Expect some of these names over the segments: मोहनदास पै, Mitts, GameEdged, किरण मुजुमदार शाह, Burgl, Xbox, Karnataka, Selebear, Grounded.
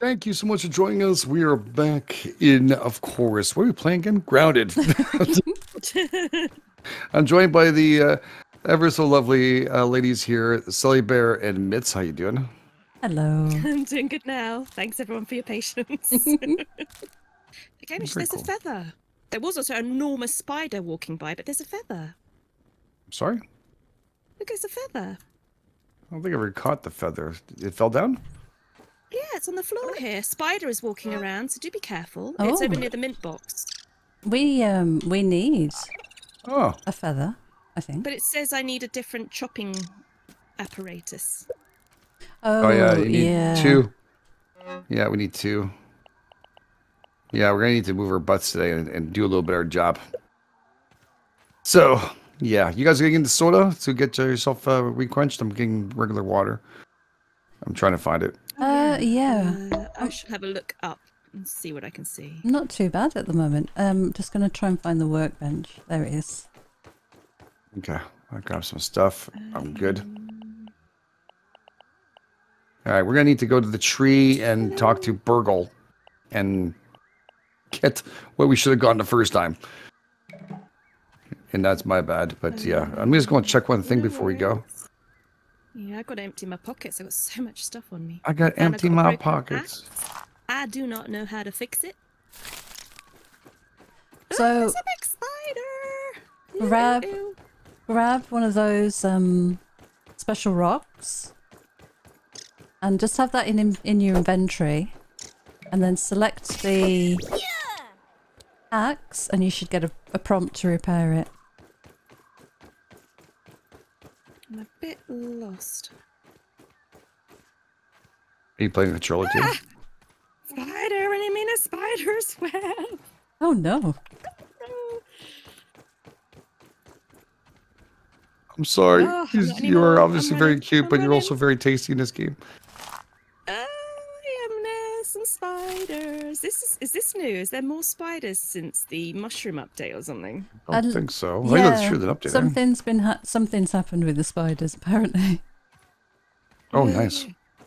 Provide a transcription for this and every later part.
Thank you so much for joining us. We are back in, of course, what are we playing again? Grounded. I'm joined by the ever so lovely ladies here, Selebear and Mitts. How you doing? Hello. I'm doing good now. Thanks everyone for your patience. Okay, there's cool. A feather. There was also an enormous spider walking by, but there's a feather. I'm sorry? Look, there's a feather. I don't think I ever caught the feather. It fell down? Yeah, it's on the floor here. Spider is walking around, so do be careful. Oh. It's over near the mint box. We need a feather, I think. But it says I need a different chopping apparatus. Oh yeah, you need two. Yeah, we need two. Yeah, we're gonna need to move our butts today and do a little better job. So yeah, you guys are getting into soda, so get yourself re-crunched. I'm getting regular water. I'm trying to find it. I should have a look up and see what I can see. Not too bad at the moment. Just going to try and find the workbench. There it is. Okay, I grab some stuff. I'm good. All right, we're going to need to go to the tree and talk to Burgl and get what we should have gotten the first time. And that's my bad, but yeah. I'm just going to check one thing before we go. Yeah, I got to empty my pockets. I got so much stuff on me. I got my pockets. Axe. I do not know how to fix it. So there's a big spider. Grab one of those special rocks, and just have that in your inventory, and then select the axe, and you should get a prompt to repair it. I'm a bit lost. Are you playing the controller too? Spider, and I mean a spider's web. Oh no. I'm sorry. Oh, you are obviously very cute, but you're also very tasty in this game. Oh, I am some spiders. Is this new? Is there more spiders since the mushroom update or something? I don't think so. Yeah, I think that's true, that update. Something's happened with the spiders apparently. Oh, nice.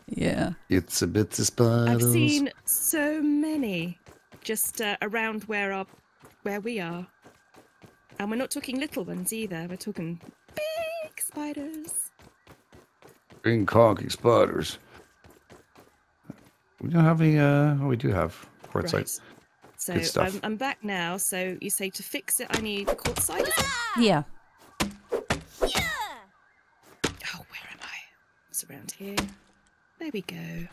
Yeah. It's a bit of spiders. I've seen so many just around where we are. And we're not talking little ones either. We're talking big spiders. Green conky spiders. We don't have any we do have quartzite. Right. So good stuff. I'm back now, so you say to fix it I need quartzite. Yeah. Oh, where am I? It's around here. There we go.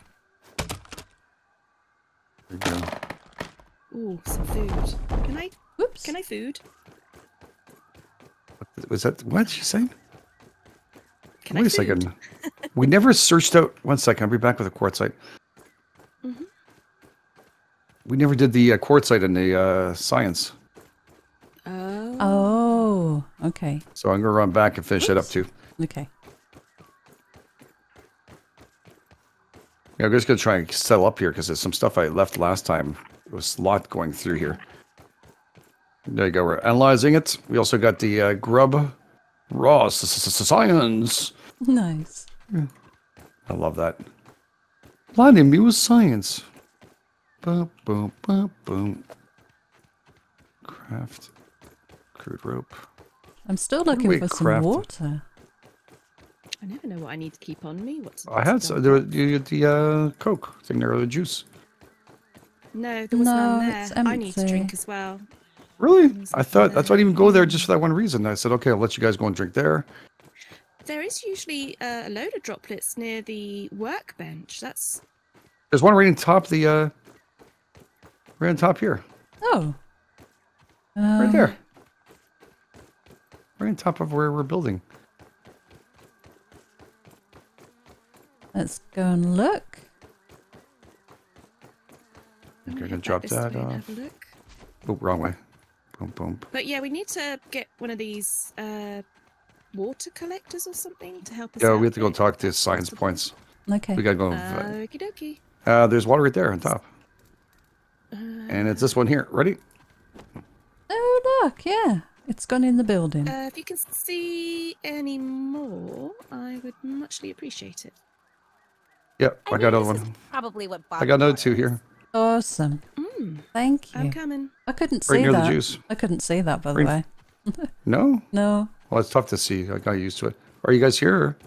Ooh, some food. Can I? Whoops. Can I food? What was that? What did she say? Can I food? Wait a second. We never searched out. 1 second. I'll be back with a quartzite. Mm-hmm. We never did the quartzite in the science. Oh. Oh. Okay. So I'm gonna run back and finish that up too. Okay. Yeah, I'm just going to try and settle up here because there's some stuff I left last time. There was a lot going through here. There you go. We're analyzing it. We also got the grub raw science. Nice. Yeah. I love that. Line in me was science. Boom, boom, boom, boom. Craft. Crude rope. I'm still looking for some water. I never know what I need to keep on me. I had the Coke thing there, or the juice. No, there was none there. I need to drink as well. Really? I thought that's why I didn't even go there just for that one reason. I said, okay, I'll let you guys go and drink there. There is usually a load of droplets near the workbench. There's one right on top right on top here. Oh. Right there. Right on top of where we're building. Let's go and look. I think I'm gonna drop that off. Oh, wrong way. Boom, boom. But yeah, we need to get one of these water collectors or something to help us. Yeah, we have to go talk to science points. Okay. We gotta go. Okie dokie. There's water right there on top. And it's this one here. Ready? Oh look, yeah. It's gone in the building. If you can see any more, I would muchly appreciate it. Yep, I got another one. Probably what Bob I got another two here. Awesome. Mm. Thank you. I'm coming. I couldn't see that. The juice. I couldn't see that, by the way. No? No. Well, it's tough to see. I got used to it. Are you guys here? Or?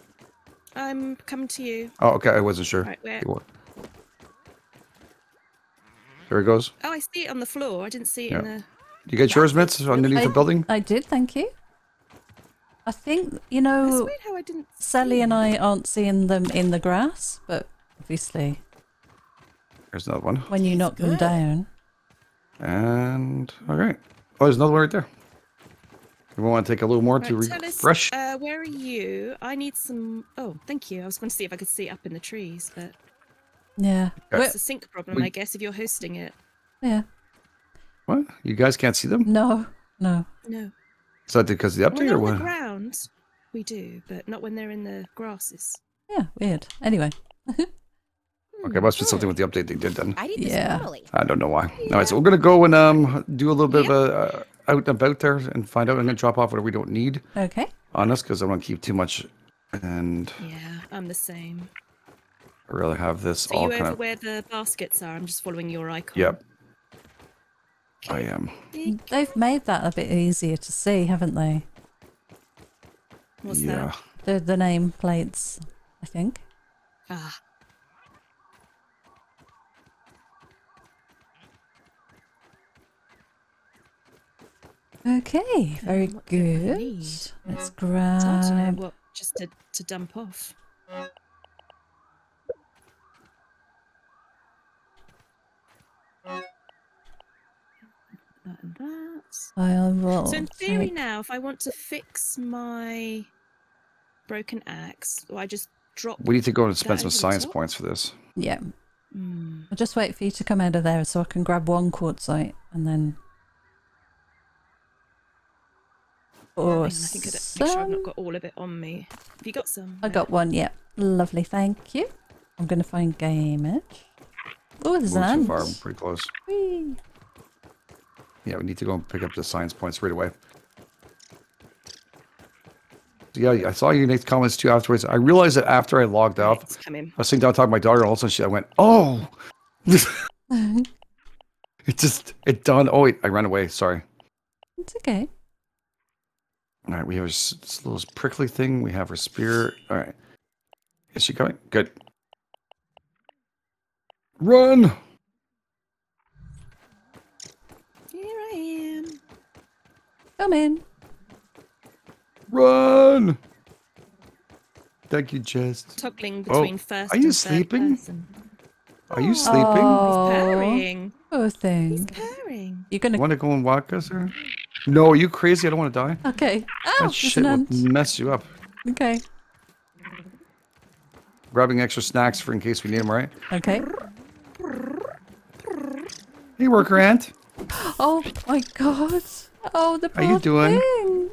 I'm coming to you. Oh, okay. I wasn't sure. Right, where? There it goes. Oh, I see it on the floor. I didn't see it in the... You get yours, Mitts, underneath the building? I did, thank you. I think, you know, weird how I didn't Sally and I aren't seeing them in the grass, but obviously... There's another one. When you knock them down. And... Alright. Oh, there's another one right there. We want to take a little more to refresh. Where are you? I need some... Oh, thank you. I was going to see if I could see up in the trees, but... Yeah. It's a sync problem, I guess, if you're hosting it. Yeah. What? You guys can't see them? No. No. No. Is that because of the update or what? On the ground, we do, but not when they're in the grasses. Yeah, weird. Anyway. Okay, must be something with the update they did then. I did this early. I don't know why. Yeah. All right, so we're going to go and do a little bit of a out and about there and find out. I'm going to drop off whatever we don't need. Okay. On us, because I want to keep too much. And yeah, I'm the same. I really have this so all you kind over of... where the baskets are. I'm just following your icon. Yep. I am. They've made that a bit easier to see, haven't they? What's that? The name plates, I think. Ah. Okay, very good. Let's grab... I don't know what just to dump off. And that. I'll roll. So in theory now, if I want to fix my broken axe, I just drop... We need to go and spend some science points for this. Yeah. Mm. I'll just wait for you to come out of there so I can grab one quartzite and then... Or I think I'd make sure I've not got all of it on me. Have you got some? I got one, yeah. Lovely, thank you. I'm going to find game edge. Oh, there's an ant. So far, I'm pretty close. Whee. Yeah, we need to go and pick up the science points right away. Yeah, I saw you make comments too afterwards. I realized that after I logged off, I was sitting down talking to my daughter, and all of a sudden I went, oh! It dawned. Oh, wait, I ran away. Sorry. It's okay. All right, we have this little prickly thing. We have her spear. All right. Is she coming? Good. Run! Come in. Run! Thank you, Jess. Toggling between first and third person. Are you sleeping? Oh, he's purring. Poor thing. He's purring. You want to go and walk us? Or? No, are you crazy? I don't want to die. Okay. Oh, that shit will mess you up. Okay. Grabbing extra snacks for in case we need them, right? Okay. Hey, worker ant. Oh my god. Oh, the poor thing.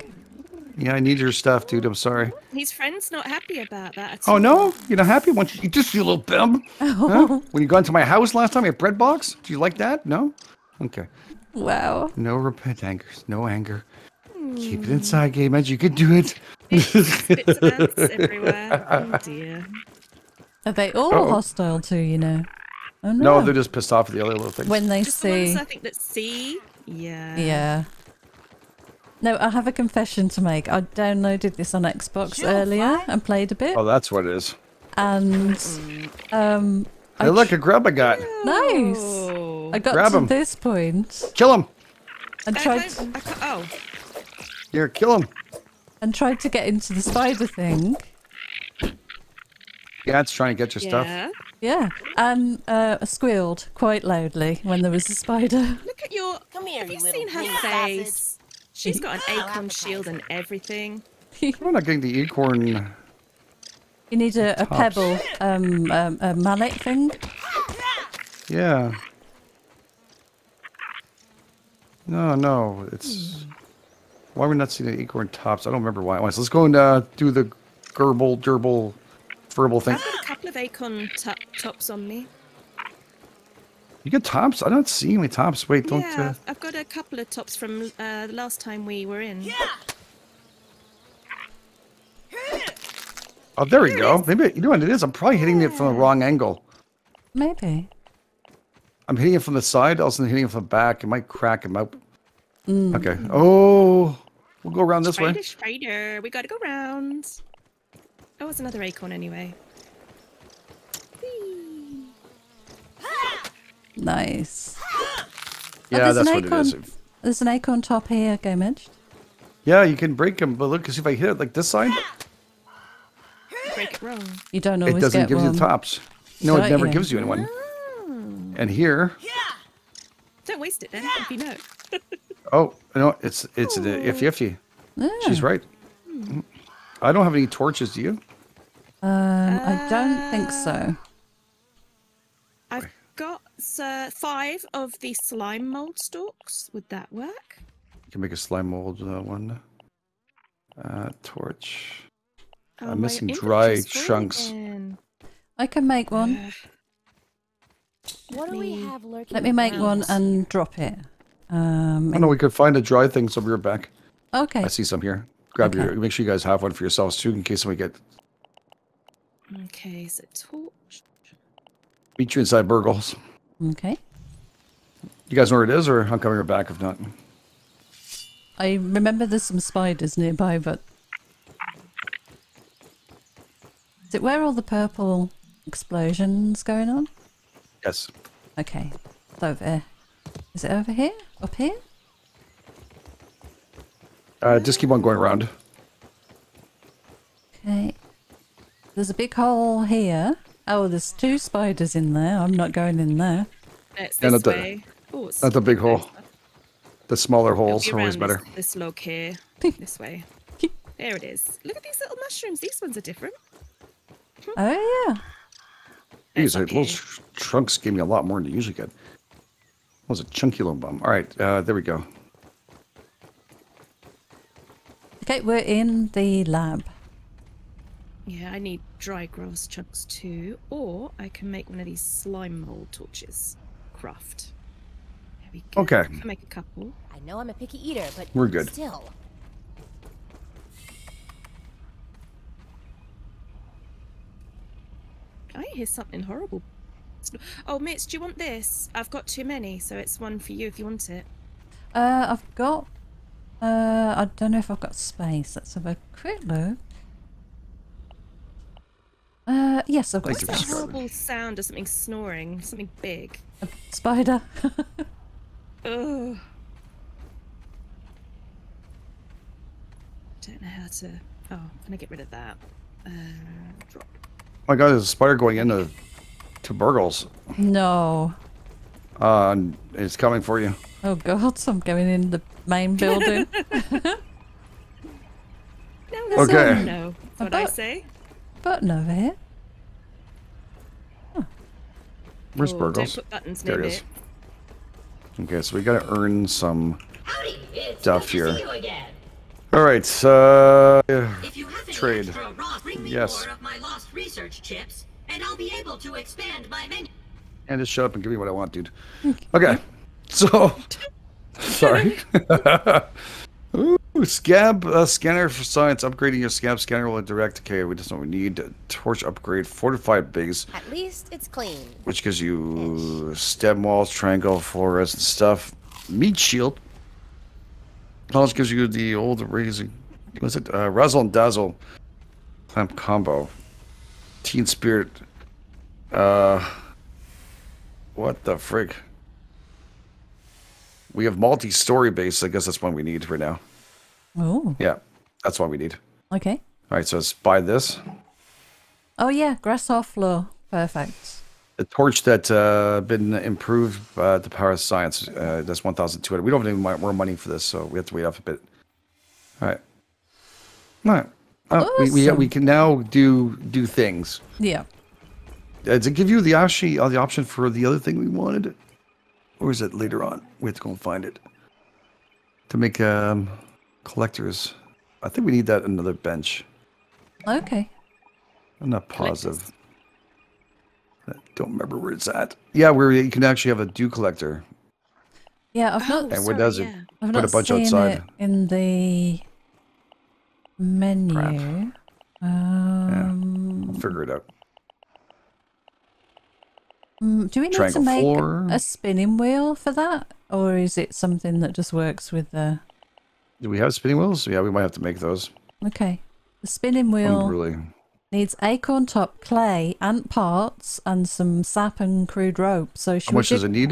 Yeah, I need your stuff, dude. I'm sorry. His friend's not happy about that. Oh, no? You're not happy? Once you just, you little bum. Oh. Huh? When you got into my house last time, I had bread box? Do you like that? No? Okay. Wow. No repent angers. No anger. Mm. Keep it inside, Game Edge. You can do it. Bits of ants everywhere. Oh, dear. Are they all hostile too, you know? Oh, no. No, they're just pissed off at the other little things. When they see... The ones, I think, that see. Yeah. Yeah. No, I have a confession to make. I downloaded this on Xbox earlier and played a bit. Oh, that's what it is. And hey, look, a grub I got. Nice. I got to this point. Kill him. And tried. Here, kill him. And tried to get into the spider thing. Yeah, it's trying to get your stuff. Yeah, and I squealed quite loudly when there was a spider. Look at your. Come here. Have you seen her face? She's got an acorn shield and everything. I'm not getting the acorn. You need a pebble, a mallet thing. Yeah. No, no, it's. Why are we not seeing the acorn tops? I don't remember why it was. Let's go and do the verbal thing. I've got a couple of acorn tops on me. You get tops? I don't see any tops. Wait, don't... Yeah, I've got a couple of tops from the last time we were in. Yeah. Oh, there we go. Maybe, you know what it is? I'm probably hitting it from the wrong angle. Maybe. I'm hitting it from the side, also hitting it from the back. It might crack him up. Mm. Okay. Oh, we'll go around this way. Spider, we gotta go around. Oh, it's another acorn anyway. Whee. Nice. Yeah, oh, that's what it is. There's an acorn top here, Go Midge. Yeah, you can break them, but look, see if I hit it like this side. Break it wrong. You don't always get one. It doesn't give you the tops. No, it never gives you anyone. Oh. And here. Yeah. Don't waste it. Then it would be no. Oh no, it's the iffy. Yeah. She's right. I don't have any torches, do you? I don't think so. I've got 5 of the slime mold stalks. Would that work? You can make a slime mold one. Torch. Oh, I'm missing dry chunks. I can make one. What do we have lurking? Let me make one and drop it. I know we could find a dry thing somewhere back. Okay. I see some here. Grab your. Make sure you guys have one for yourselves too, in case somebody get. Okay, so torch. Meet you inside Burgles. Okay. You guys know where it is, or I'm coming right back if not. I remember there's some spiders nearby, but is it where all the purple explosions going on? Yes. Okay, it's over there. Is it over here? Up here? Just keep on going around. Okay. There's a big hole here. Oh, there's 2 spiders in there. I'm not going in there. It's this way. Oh, it's not the big hole. The smaller holes are always better. This log here. This way. There it is. Look at these little mushrooms. These ones are different. Oh, yeah. These little trunks gave me a lot more than they usually get. That was a chunky little bum. All right, there we go. Okay, we're in the lab. Yeah, I need dry grass chunks too, or I can make one of these slime mold torches. Craft. There we go. Okay. I can make a couple. I know I'm a picky eater, but we're good. Still. I hear something horrible. Oh, Mitts, do you want this? I've got too many, so it's one for you if you want it. I've got... I don't know if I've got space. Let's have a quick look. Yes, I've got space. What's that horrible sound of something snoring? Something big. A spider. Ugh. Don't know how to... Oh, I'm going to get rid of that. Drop. Oh my god, there's a spider going in the... To Burgles. No. It's coming for you. Oh god, so I'm going in the main building. No, that's okay. No, what I say. Button over here. Huh. Where's Burgles? Don't put buttons there it is. Okay, so we gotta earn some stuff here. All right, so trade. Yes. And I'll be able to expand my menu. And just shut up and give me what I want, dude. Okay. So, sorry. Ooh, scab scanner for science. Upgrading your scab scanner will direct. Okay, we just know we need a torch upgrade. Fortified base. At least it's clean. Which gives you stem walls, triangle, fluorescent stuff. Meat shield. Knowledge gives you the old raising. Was it razzle and dazzle? Clamp combo. Teen spirit. What the frick? We have multi-story base. I guess that's one we need right now. Oh. Yeah, that's one we need. Okay. All right, so let's buy this. Oh yeah, grasshopper floor. Perfect. The torch that's been improved by the power of science. That's 1,200. We don't have any more money for this, so we have to wait up a bit. All right. All right. Oh, awesome. we can now do things. Yeah. Does it give you the option for the other thing we wanted? Or is it later on? We have to go and find it. To make collectors. I think we need that another bench. Okay. I'm not positive. I don't remember where it's at. Yeah, where you can actually have a dew collector. Yeah, I've not. And what does it? I've put a bunch outside. In the menu. Crap. figure it out. Do we need Triangle to make floor. A spinning wheel for that? Or is it something that just works with the... Do we have spinning wheels? Yeah, we might have to make those. Okay. The spinning wheel needs acorn top, clay, ant parts, and some sap and crude rope. So how much does it need?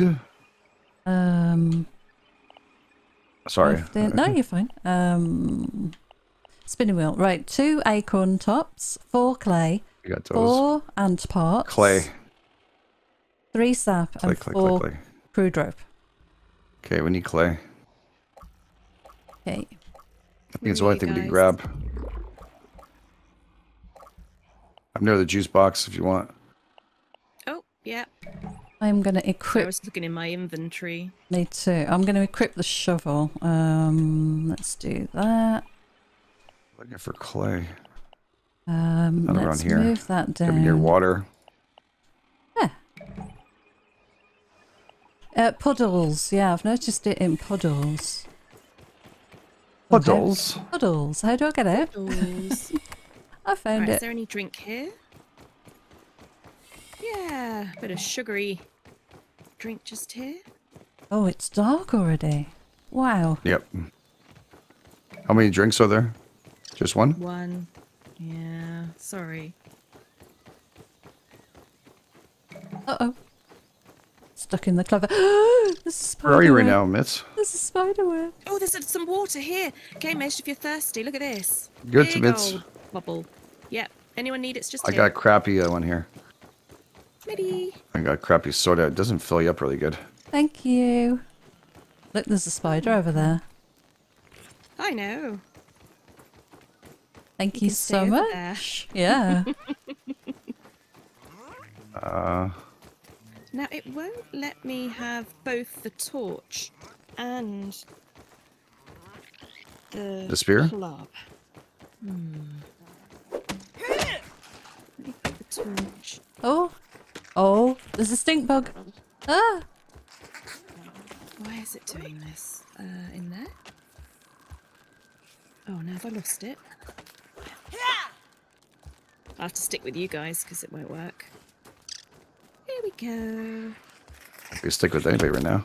Sorry. No, you're fine. Spinning wheel. Right, 2 acorn tops, 4 clay, 4 ant parts. Clay. 3 sap and four crude rope. Okay, we need clay. Okay. I think it's the only thing we can grab. I'm near the juice box if you want. Oh, yeah. I'm going to equip... I was looking in my inventory. Me too. I'm going to equip the shovel. Let's do that. Looking for clay. Let's move that down. Could be near water. Puddles, yeah, I've noticed it in puddles. Puddles? Okay. Puddles, how do I get out? I found it. Is there any drink here? Yeah, a bit of sugary drink just here. Oh, it's dark already. Wow. Yep. How many drinks are there? Just one? One. Yeah, sorry. Uh-oh. Stuck in the clover. Where are you right now, Mitts? There's a spiderweb. Oh, there's some water here. Okay, Mitts, if you're thirsty, look at this. Good to Mitts. Bubble. Yep. Anyone need it? It's just. I got a crappy one here. Mitty. I got crappy soda. It doesn't fill you up really good. Thank you. Look, there's a spider over there. I know. Thank you so much. Yeah. Now, it won't let me have both the torch and the spear? Club. Let me put the torch. Oh! Oh! There's a stink bug! Ah! Why is it doing this? In there? Oh, now have I lost it? I'll have to stick with you guys because it won't work. We go. I can stick with anybody right now.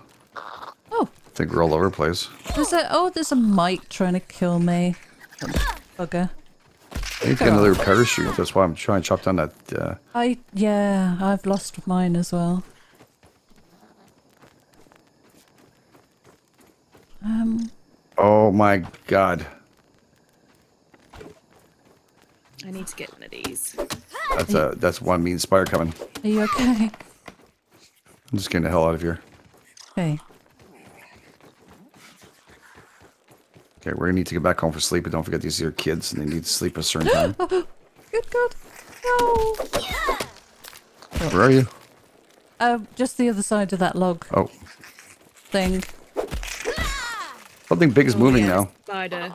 Oh. I think we're all over the place. There's a mite trying to kill me. Bugger. I need to get another parachute. That's why I'm trying to chop down that. Yeah, I've lost mine as well. Oh my god. I need to get one of these. That's one mean spider coming. Are you okay? I'm just getting the hell out of here. Okay. Okay, we're gonna need to get back home for sleep, but don't forget these are your kids and they need to sleep a certain time. Good God. No. Where are you? Just the other side of that log. Oh. Thing. Something big is moving now. Spider.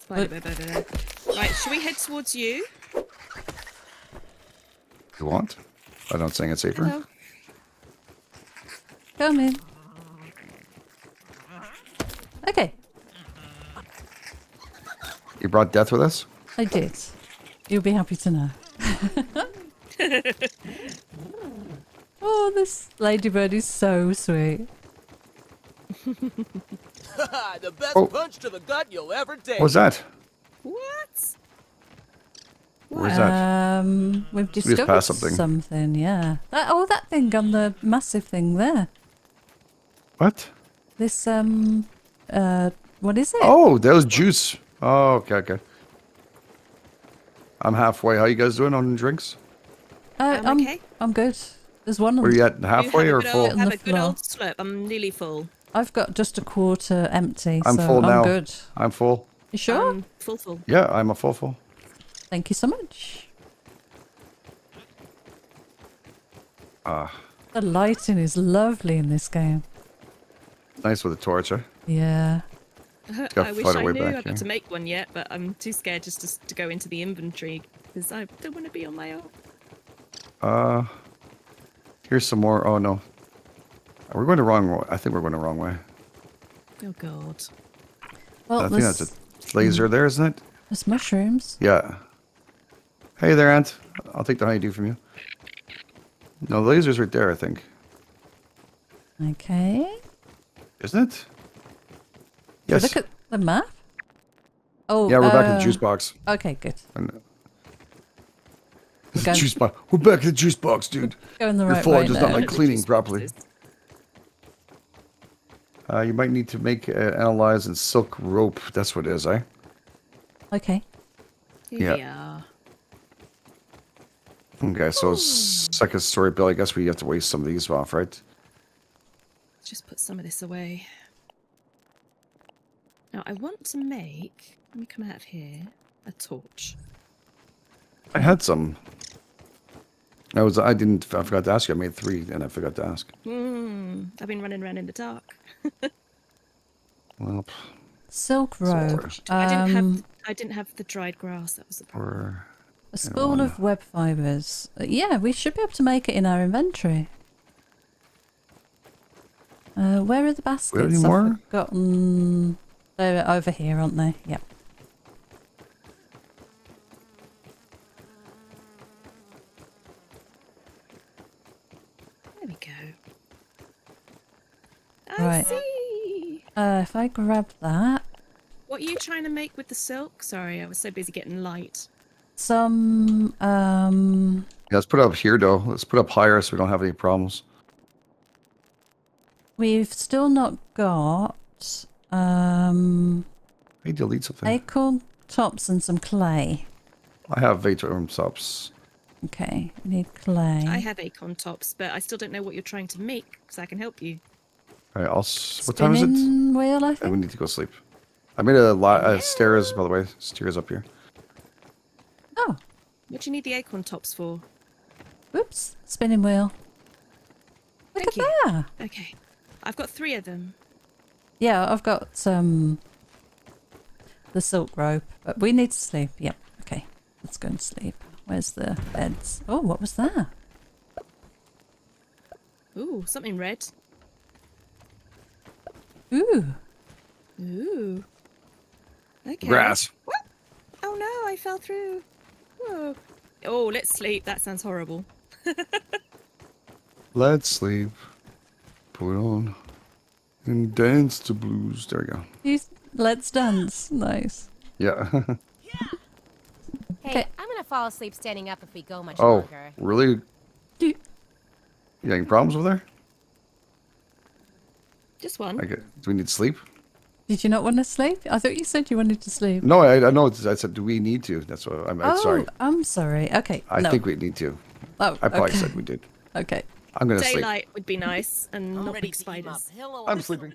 Spider. Right, should we head towards you? You want? I don't think it's safer. Hello. Come in. Okay. You brought death with us? I did. You'll be happy to know. Oh, this ladybird is so sweet. The best punch to the gut you'll ever take. What was that? What? Where's that? We've discovered something, yeah. That thing on the massive thing there. What? This, what is it? Oh, that was juice. Oh, okay. I'm halfway. How you guys doing on drinks? I'm okay. I'm good. There's one. Were you at halfway or full? I have a good old slurp. I'm nearly full. I've got just a quarter empty. I'm full now. I'm good. I'm full. You sure? Full. Yeah, I'm a full. Thank you so much. The lighting is lovely in this game. Nice with the torch, huh? Yeah. I wish I knew I got to make one yet, but I'm too scared just to go into the inventory because I don't want to be on my own. Here's some more. Oh no, we're going the wrong way. I think we're going the wrong way. Oh God. Well, I think that's a laser there, isn't it? There's mushrooms. Yeah. Hey there, Ant. I'll take the honeydew from you. No, the laser's right there, I think. Okay. Isn't it? Yes. Look at the map? Oh, yeah, we're back in the juice box. Okay, good. Juice box. We're back in the juice box, dude. Going the right way. Your floor does not like cleaning properly. You might need to make analyze and silk rope. That's what it is, eh? Okay. Yeah. Okay, so second story bill. I guess we have to waste some of these off, right? Let's just put some of this away. Now I want to make. Let me come out of here. A torch. I had some. I forgot to ask you. I made 3, and I forgot to ask. I've been running around in the dark. Well, silk rope. I didn't have the dried grass. That was the problem. Or, a spool of web fibers. Yeah, we should be able to make it in our inventory. Where are the baskets? I've forgotten. They're over here, aren't they? Yep. There we go. Right. I see. If I grab that. What are you trying to make with the silk? Sorry, I was so busy getting light. Some yeah, let's put it up here though. Let's put it up higher so we don't have any problems. We've still not got I need to delete something. Acorn tops and some clay. I have acorn tops. Okay, I need clay. I have acorn tops, but I still don't know what you're trying to make, so I can help you. All right, what time is it? Wheel, I think. We need to go sleep. I made a lot of stairs, by the way. Stairs up here. Oh. What do you need the acorn tops for? Whoops. Spinning wheel. Look at that. Okay. I've got 3 of them. Yeah, I've got some. The silk rope. But we need to sleep. Yep. Okay. Let's go and sleep. Where's the beds? Oh, what was that? Ooh, something red. Ooh. Ooh. Okay. Grass. What? Oh no, I fell through. Whoa. Oh, let's sleep. That sounds horrible. Let's sleep. Put on and dance to blues. There we go. Let's dance. Nice. Yeah. Yeah. Hey, okay. I'm gonna fall asleep standing up if we go much longer. Oh, really? You got any problems over there? Just one. Okay. Do we need sleep? Did you not want to sleep? I thought you said you wanted to sleep. No, I know. I said, do we need to? That's what I'm sorry. Oh, I'm sorry. Okay. I think we need to. Oh, I probably said we did. Okay. I'm going to sleep. Daylight would be nice and not big spiders. I'm sleeping.